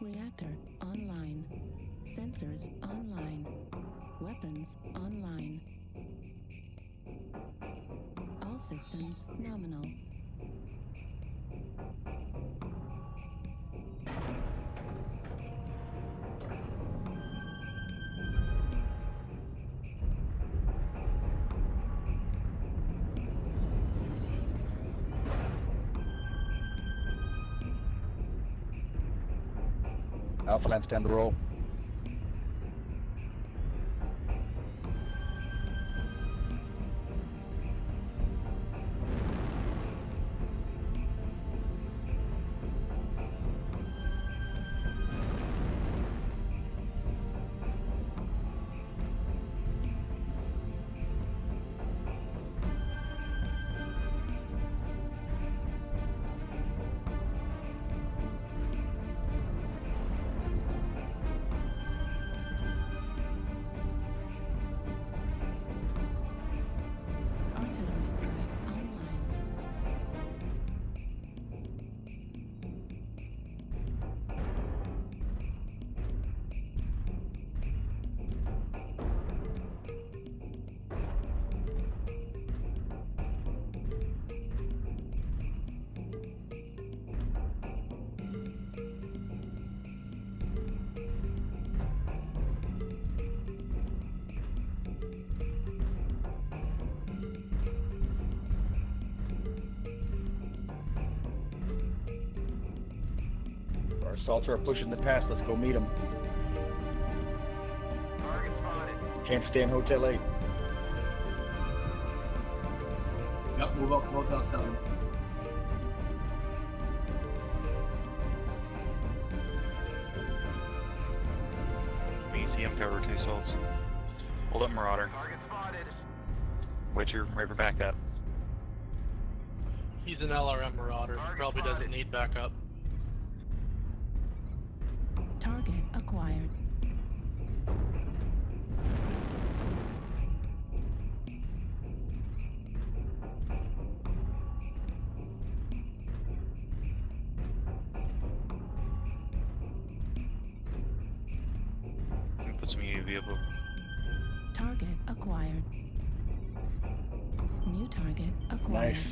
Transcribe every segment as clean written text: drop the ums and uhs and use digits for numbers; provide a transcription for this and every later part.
Reactor online. Sensors online. Weapons online. All systems nominal. Alpha Land, stand the roll. Assaults are pushing the pass. Let's go meet them. Target spotted. Can't stand Hotel 8. Yep, move up, close out time. BCM cover 2 assaults. Hold up, Marauder. Target spotted. Witcher, Raver, back up. He's an LRM Marauder. Target probably spotted. Doesn't need backup. Target acquired. Put some UAV up. Target acquired. New target acquired. Nice.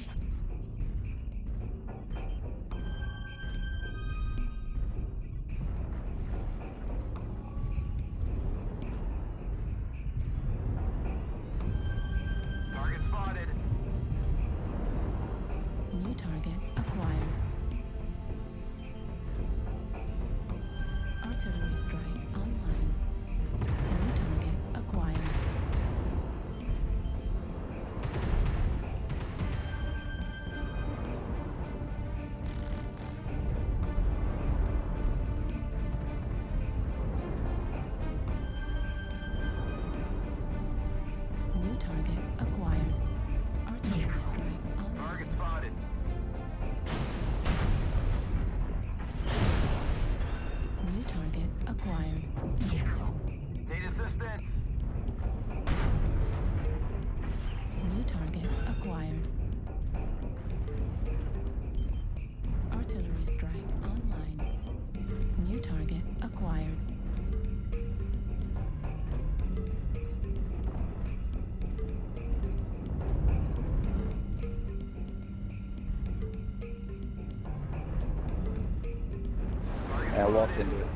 I walked into it.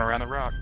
Around the rock.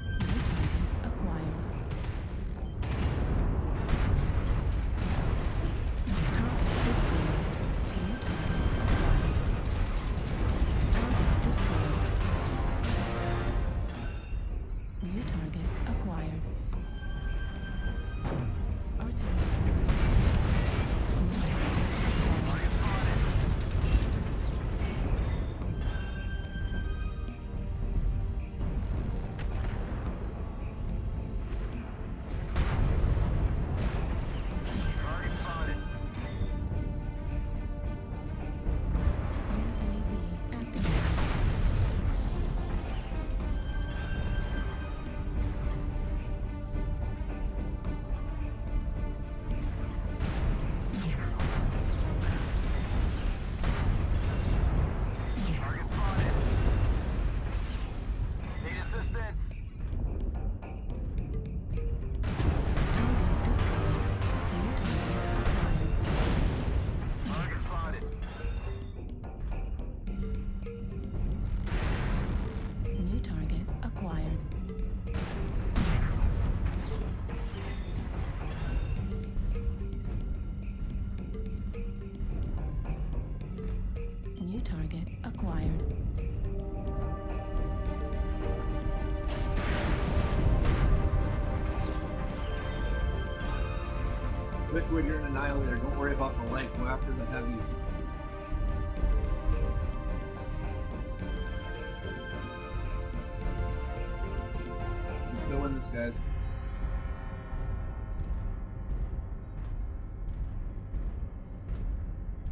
Target acquired. Liquid, you're an Annihilator. Don't worry about the light. Go after the heavy. I'm still in this, guys.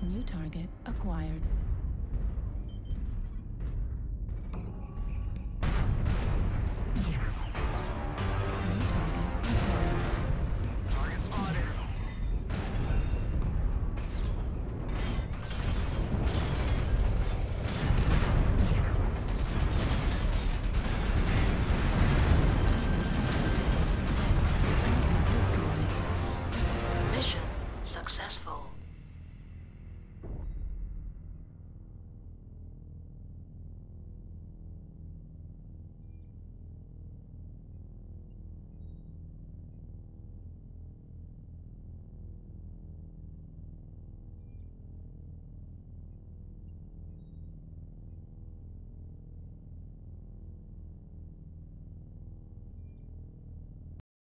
New target acquired.